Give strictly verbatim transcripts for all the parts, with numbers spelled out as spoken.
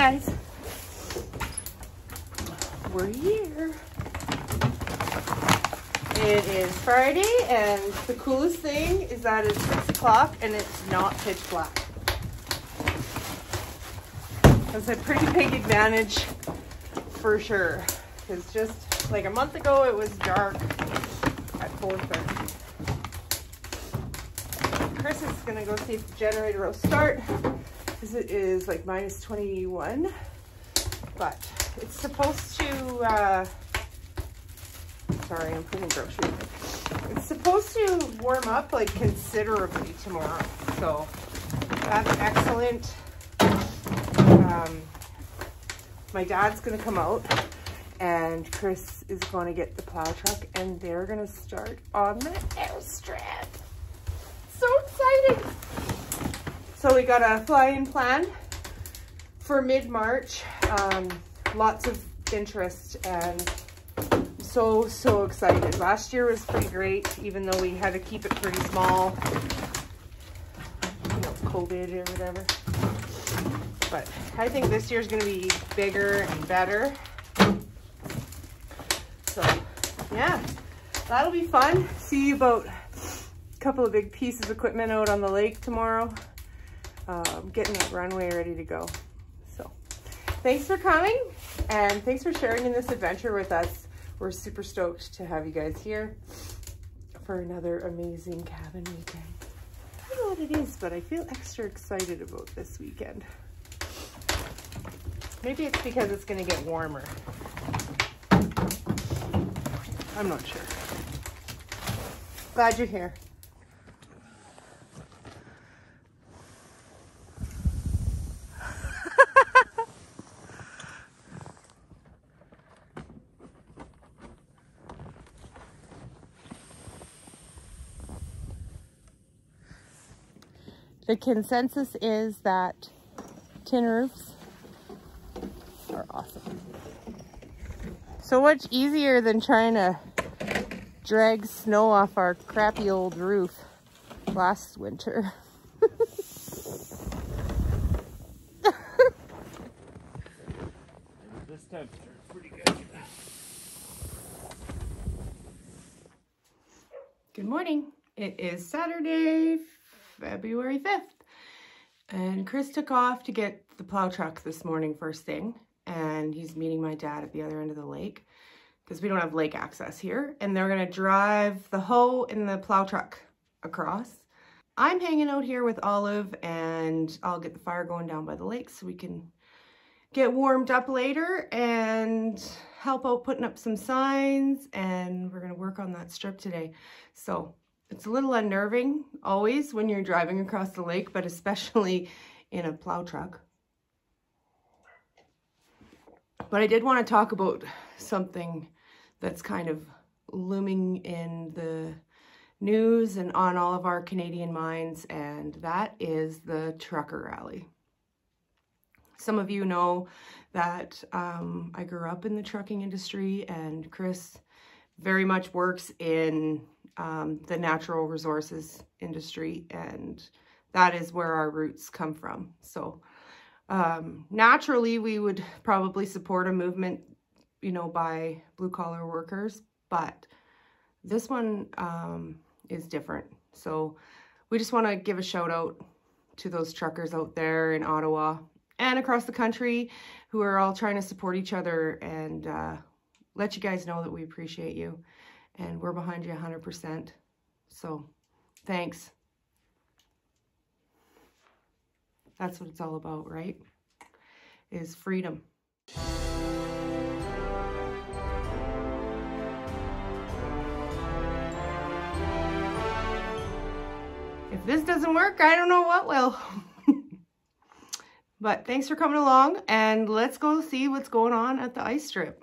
guys. We're here. It is Friday, and the coolest thing is that it's six o'clock and it's not pitch black. That's a pretty big advantage for sure. Because just like a month ago, it was dark at four thirty. Chris is going to go see if the generator will start because it is like minus twenty-one. But it's supposed to... Uh, Sorry, I'm putting groceries in. It's supposed to warm up like considerably tomorrow. So that's excellent. Um, my dad's gonna come out and Chris is gonna get the plow truck and they're gonna start on the airstrip. So exciting. So we got a fly-in plan for mid-March. Um, lots of interest and so so excited. Last year was pretty great, even though we had to keep it pretty small, you know, COVID or whatever. But I think this year's gonna be bigger and better. So yeah, that'll be fun. See about a couple of big pieces of equipment out on the lake tomorrow. Um, getting that runway ready to go. So thanks for coming and thanks for sharing in this adventure with us. We're super stoked to have you guys here for another amazing cabin weekend. I don't know what it is, but I feel extra excited about this weekend. Maybe it's because it's gonna get warmer. I'm not sure. Glad you're here. The consensus is that tin roofs are awesome. So much easier than trying to drag snow off our crappy old roof last winter. This time turned pretty good. Good morning. It is Saturday, February fifth, and Chris took off to get the plow truck this morning first thing, and he's meeting my dad at the other end of the lake because we don't have lake access here, and they're going to drive the hoe and the plow truck across. I'm hanging out here with Olive and I'll get the fire going down by the lake so we can get warmed up later and help out putting up some signs, and we're going to work on that strip today. So it's a little unnerving always when you're driving across the lake, but especially in a plow truck. But I did want to talk about something that's kind of looming in the news and on all of our Canadian minds, and that is the trucker rally. Some of you know that um, I grew up in the trucking industry, and Chris very much works in um, the natural resources industry, and that is where our roots come from. So um, naturally we would probably support a movement, you know, by blue collar workers, but this one um, is different. So we just want to give a shout out to those truckers out there in Ottawa and across the country who are all trying to support each other, and uh, let you guys know that we appreciate you and we're behind you one hundred percent. So thanks. That's what it's all about, right? Is freedom. If this doesn't work, I don't know what will. But thanks for coming along, and let's go see what's going on at the ice strip.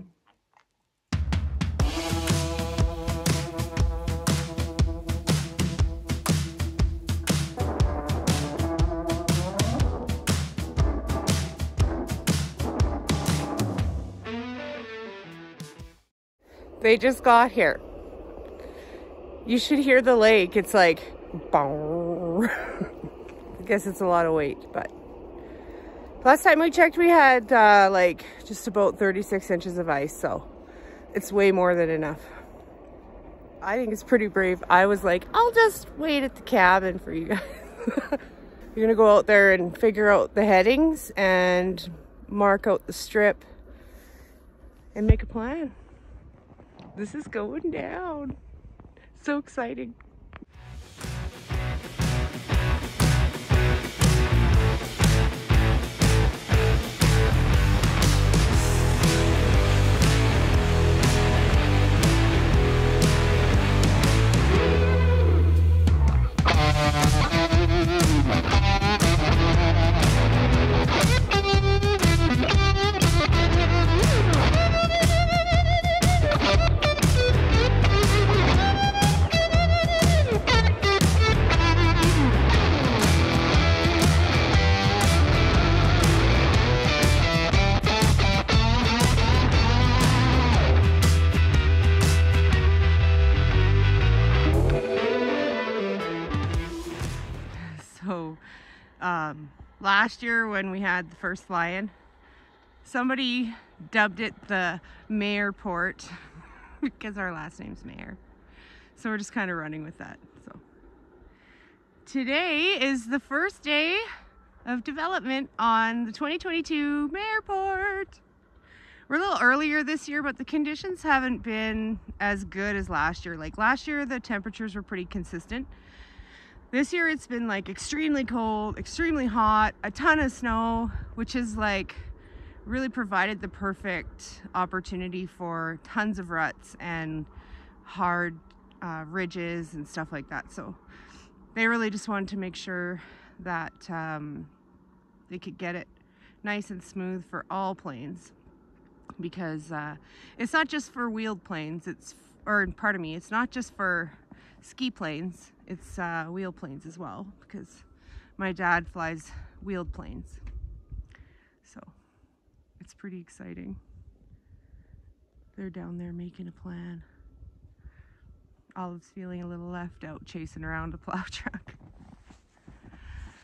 They just got here. You should hear the lake. It's like, I guess it's a lot of weight, but Last time we checked, we had uh, like just about thirty-six inches of ice, so it's way more than enough. I think it's pretty brave. I was like, I'll just wait at the cabin for you guys. You're gonna go out there and figure out the headings and mark out the strip and make a plan. This is going down. So exciting. Um, last year when we had the first fly-in, somebody dubbed it the Mayorport because our last name's Mayor. So we're just kind of running with that. So today is the first day of development on the twenty twenty-two Mayorport. We're a little earlier this year, but the conditions haven't been as good as last year. Like last year, the temperatures were pretty consistent. This year it's been like extremely cold, extremely hot, a ton of snow, which is like really provided the perfect opportunity for tons of ruts and hard uh, ridges and stuff like that. So they really just wanted to make sure that um, they could get it nice and smooth for all planes, because uh, it's not just for wheeled planes, it's, or pardon me, it's not just for ski planes, it's uh, wheel planes as well, because my dad flies wheeled planes, so it's pretty exciting. They're down there making a plan. Olive's feeling a little left out chasing around a plow truck.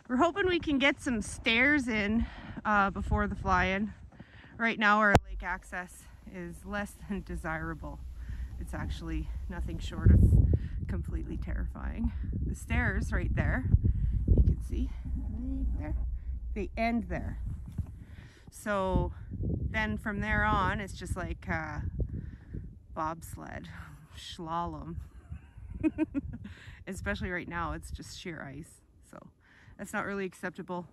We're hoping we can get some stairs in uh, before the fly-in. Right now our lake access is less than desirable. It's actually nothing short of completely terrifying. The stairs right there, you can see right there, they end there. So then from there on it's just like uh, bobsled, slalom. Especially right now it's just sheer ice, so that's not really acceptable.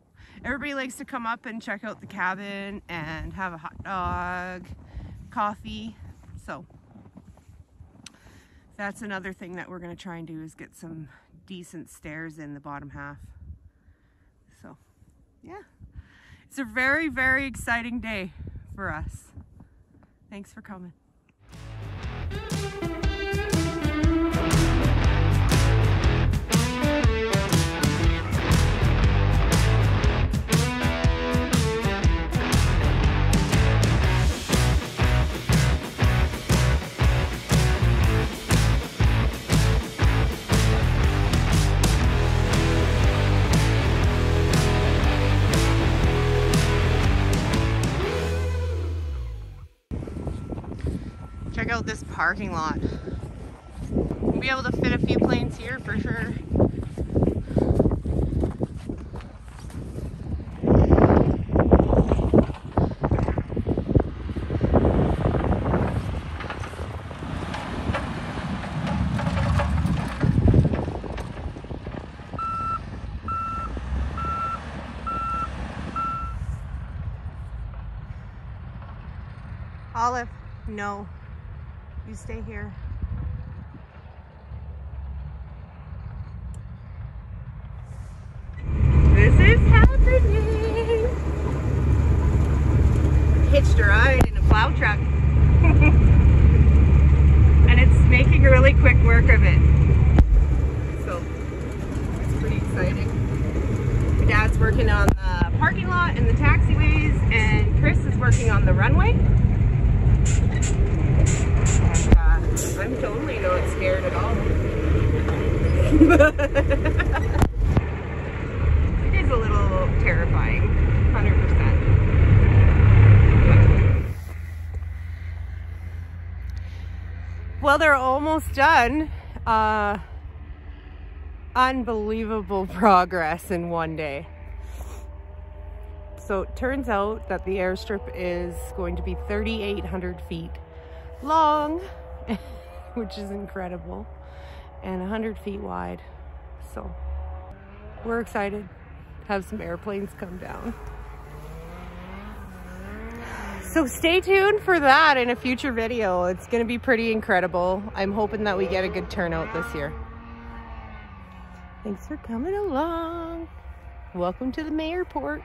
Everybody likes to come up and check out the cabin and have a hot dog, coffee, so that's another thing that we're going to try and do, is get some decent stairs in the bottom half. So, yeah. It's a very, very exciting day for us. Thanks for coming. Check out this parking lot. We'll be able to fit a few planes here for sure. Olive, no. You stay here. This is happening! Hitched a ride in a plow truck. And it's making really quick work of it. So, it's pretty exciting. My dad's working on the parking lot and the taxiways, and Chris is working on the runway. And, uh, I'm totally not scared at all. It is a little terrifying, one hundred percent. Well, they're almost done. Uh, unbelievable progress in one day. So it turns out that the airstrip is going to be thirty-eight hundred feet long, which is incredible, and one hundred feet wide. So we're excited to have some airplanes come down. So stay tuned for that in a future video. It's gonna be pretty incredible. I'm hoping that we get a good turnout this year. Thanks for coming along. Welcome to the Mayorport.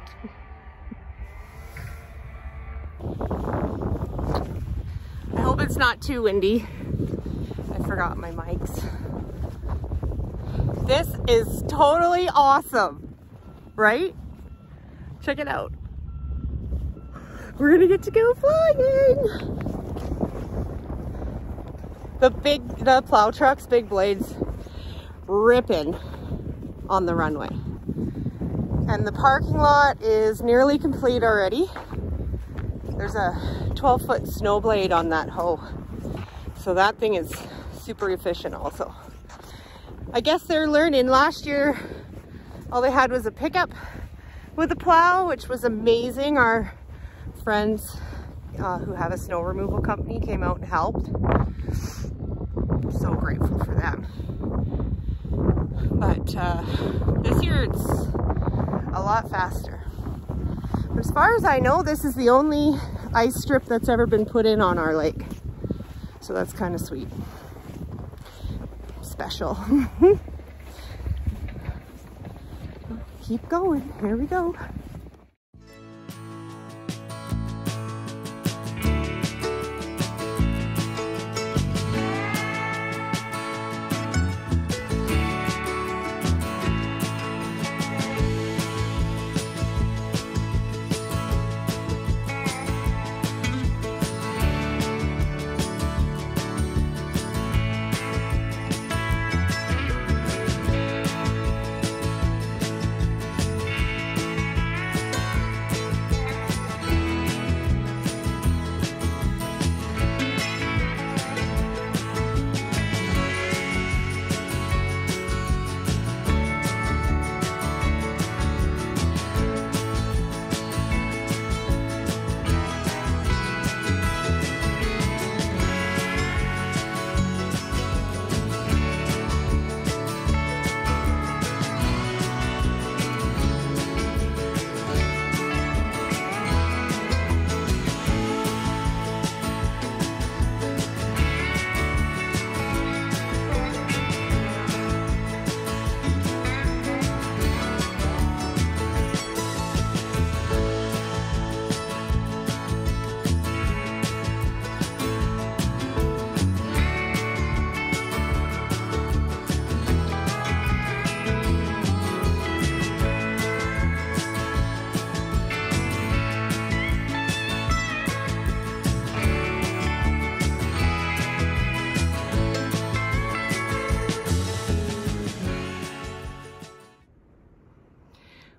I hope it's not too windy. I forgot my mics. This is totally awesome, right? Check it out. We're gonna get to go flying. The big, the plow truck's big blades ripping on the runway. And the parking lot is nearly complete already. There's a twelve foot snow blade on that hoe. So that thing is super efficient also. I guess they're learning. Last year, all they had was a pickup with a plow, which was amazing. Our friends uh, who have a snow removal company came out and helped. I'm so grateful for them. But uh, this year it's a lot faster. As far as I know, this is the only ice strip that's ever been put in on our lake. So that's kind of sweet. Special. Keep going. Here we go.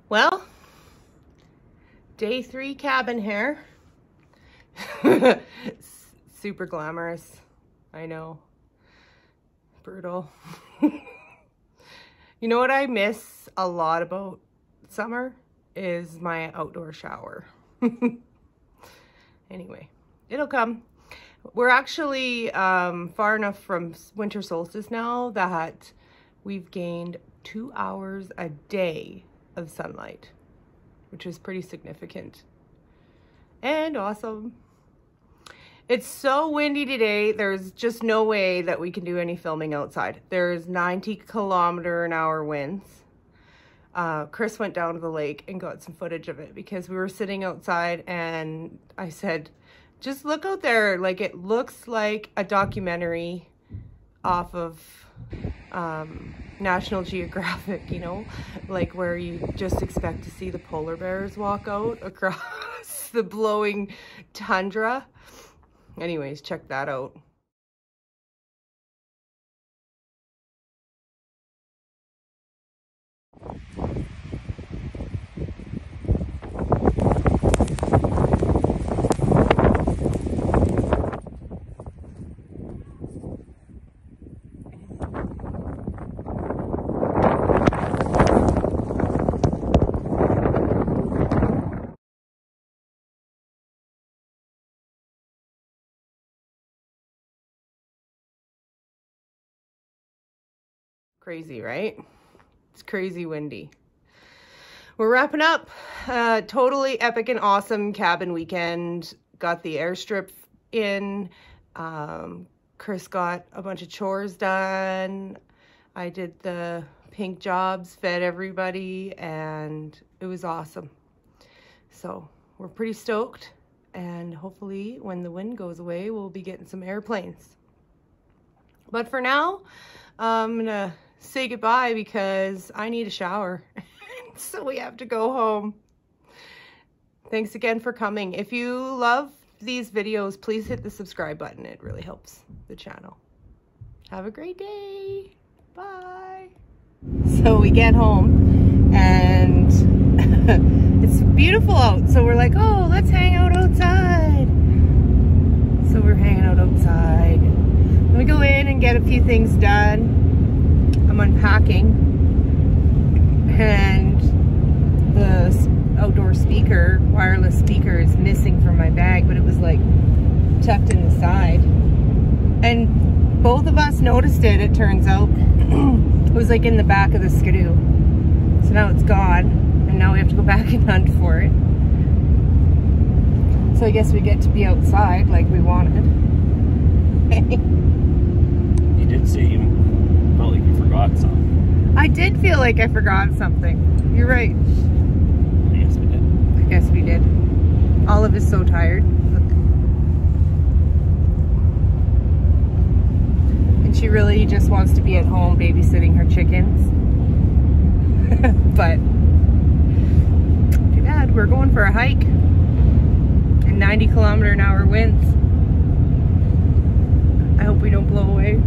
Well, day three cabin hair. Super glamorous, I know. Brutal. You know what I miss a lot about summer is my outdoor shower. Anyway, it'll come. We're actually um, far enough from winter solstice now that we've gained two hours a day of sunlight, which is pretty significant and awesome. It's so windy today. There's just no way that we can do any filming outside. There's ninety kilometer an hour winds. Uh, Chris went down to the lake and got some footage of it because we were sitting outside and I said, just look out there. Like, it looks like a documentary off of um, National Geographic, you know, like where you just expect to see the polar bears walk out across the blowing tundra. Anyways, check that out. Crazy, right? It's crazy windy. We're wrapping up. Uh, totally epic and awesome cabin weekend. Got the airstrip in. Um, Chris got a bunch of chores done. I did the pink jobs, fed everybody, and it was awesome. So we're pretty stoked, and hopefully when the wind goes away, we'll be getting some airplanes. But for now, I'm gonna say goodbye because I need a shower. So we have to go home. Thanks again for coming. If you love these videos, please hit the subscribe button. It really helps the channel. Have a great day. Bye. So we get home and it's beautiful out. So we're like, oh, let's hang out outside. So we're hanging out outside. We go in and get a few things done. I'm unpacking. And the outdoor speaker, wireless speaker, is missing from my bag, but it was like tucked in the side. And both of us noticed it, it turns out. It was like in the back of the skidoo. So now it's gone, and now we have to go back and hunt for it. So I guess we get to be outside like we wanted. You did say you felt like you forgot something. I did feel like I forgot something. You're right. I guess we did. I guess we did. Olive is so tired. Look. And she really just wants to be at home babysitting her chickens. But, too bad. We're going for a hike. And ninety kilometer an hour winds. I hope we don't blow away.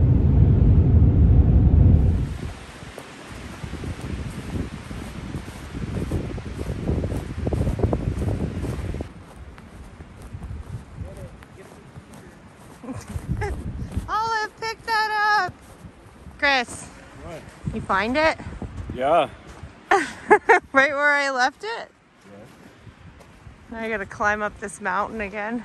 Olive, pick that up! Chris, what? You find it? Yeah. Right where I left it? Yeah. Now I gotta climb up this mountain again.